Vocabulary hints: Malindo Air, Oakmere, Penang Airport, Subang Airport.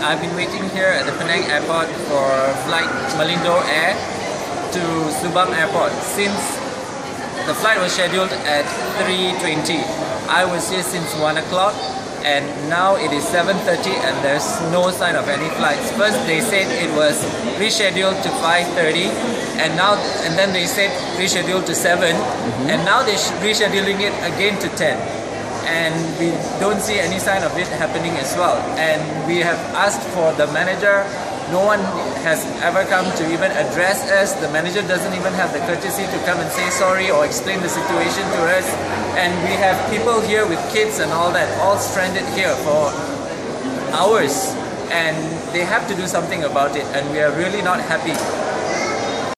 I've been waiting here at the Penang Airport for flight Malindo Air to Subang Airport. Since the flight was scheduled at 3:20, I was here since 1 o'clock and now it is 7:30 and there's no sign of any flights. First they said it was rescheduled to 5:30 and then they said rescheduled to 7 and now they're rescheduling it again to 10. And we don't see any sign of it happening as well. And we have asked for the manager. No one has ever come to even address us. The manager doesn't even have the courtesy to come and say sorry or explain the situation to us. And we have people here with kids and all that, all stranded here for hours. And they have to do something about it. And we are really not happy.